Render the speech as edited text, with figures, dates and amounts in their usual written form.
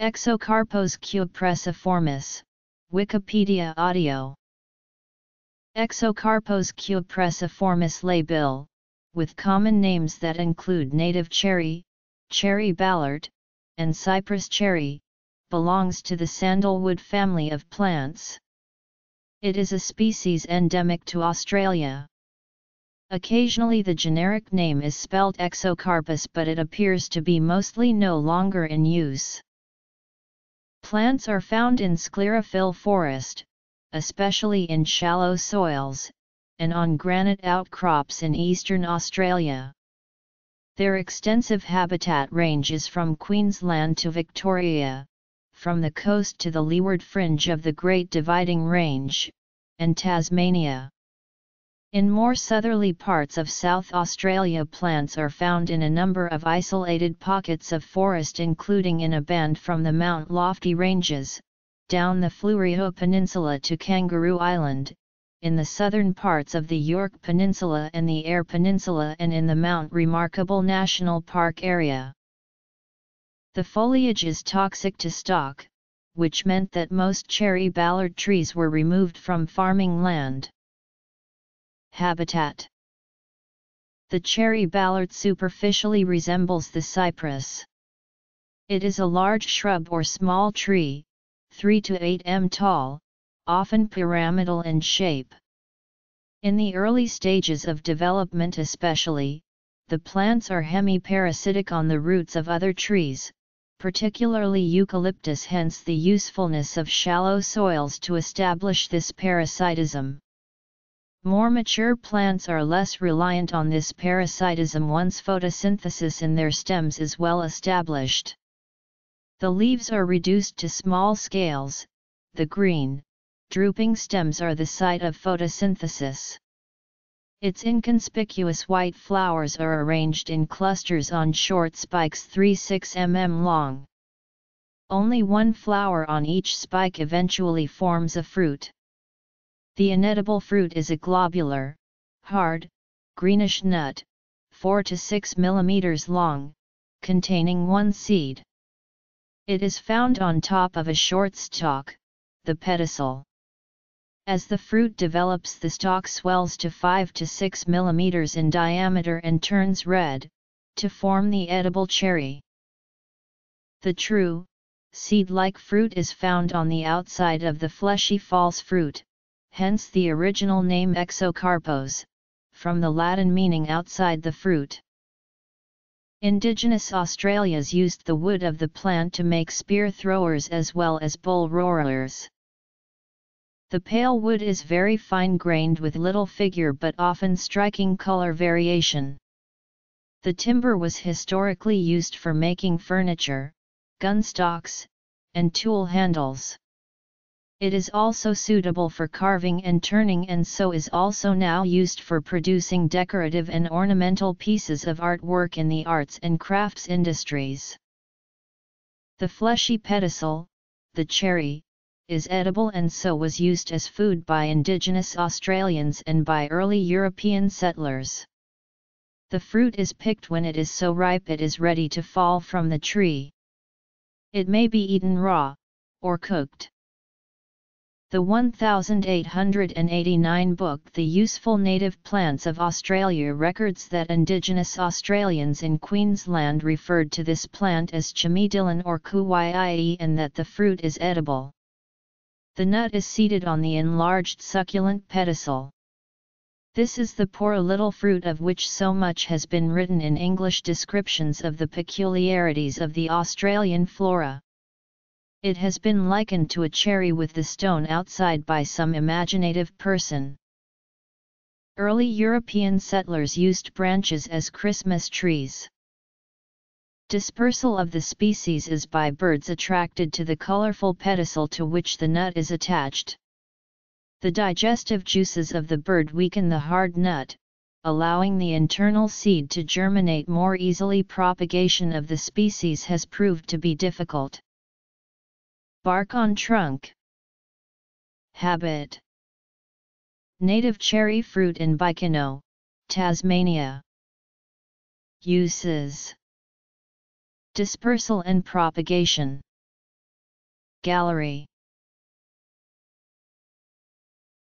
Exocarpos cupressiformis, Wikipedia audio. Exocarpos cupressiformis Labill., with common names that include native cherry, cherry ballard, and cypress cherry, belongs to the sandalwood family of plants. It is a species endemic to Australia. Occasionally the generic name is spelled Exocarpus, but it appears to be mostly no longer in use. Plants are found in sclerophyll forest, especially in shallow soils, and on granite outcrops in eastern Australia. Their extensive habitat ranges from Queensland to Victoria, from the coast to the leeward fringe of the Great Dividing Range, and Tasmania. In more southerly parts of South Australia, plants are found in a number of isolated pockets of forest, including in a band from the Mount Lofty Ranges, down the Fleurieu Peninsula to Kangaroo Island, in the southern parts of the Yorke Peninsula and the Eyre Peninsula, and in the Mount Remarkable National Park area. The foliage is toxic to stock, which meant that most cherry ballard trees were removed from farming land. Habitat. The cherry ballard superficially resembles the cypress. It is a large shrub or small tree, 3 to 8 m tall, often pyramidal in shape. In the early stages of development especially, the plants are hemiparasitic on the roots of other trees, particularly eucalyptus, hence the usefulness of shallow soils to establish this parasitism. More mature plants are less reliant on this parasitism once photosynthesis in their stems is well established. The leaves are reduced to small scales, the green, drooping stems are the site of photosynthesis. Its inconspicuous white flowers are arranged in clusters on short spikes 3–6 mm long. Only one flower on each spike eventually forms a fruit. The inedible fruit is a globular, hard, greenish nut, 4 to 6 mm long, containing one seed. It is found on top of a short stalk, the pedicel. As the fruit develops, the stalk swells to 5 to 6 mm in diameter and turns red, to form the edible cherry. The true, seed-like fruit is found on the outside of the fleshy false fruit. Hence the original name Exocarpos, from the Latin meaning outside the fruit. Indigenous Australians used the wood of the plant to make spear throwers as well as bull roarers. The pale wood is very fine-grained with little figure but often striking color variation. The timber was historically used for making furniture, gun stocks, and tool handles. It is also suitable for carving and turning, and so is also now used for producing decorative and ornamental pieces of artwork in the arts and crafts industries. The fleshy pedicel, the cherry, is edible and so was used as food by Indigenous Australians and by early European settlers. The fruit is picked when it is so ripe it is ready to fall from the tree. It may be eaten raw, or cooked. The 1889 book The Useful Native Plants of Australia records that Indigenous Australians in Queensland referred to this plant as chimedilin or kuwii, and that the fruit is edible. The nut is seated on the enlarged succulent pedicel. This is the poor little fruit of which so much has been written in English descriptions of the peculiarities of the Australian flora. It has been likened to a cherry with the stone outside by some imaginative person. Early European settlers used branches as Christmas trees. Dispersal of the species is by birds attracted to the colorful pedicel to which the nut is attached. The digestive juices of the bird weaken the hard nut, allowing the internal seed to germinate more easily. Propagation of the species has proved to be difficult. Bark on trunk. Habit. Native cherry fruit in Bicheno, Tasmania. Uses. Dispersal and propagation. gallery.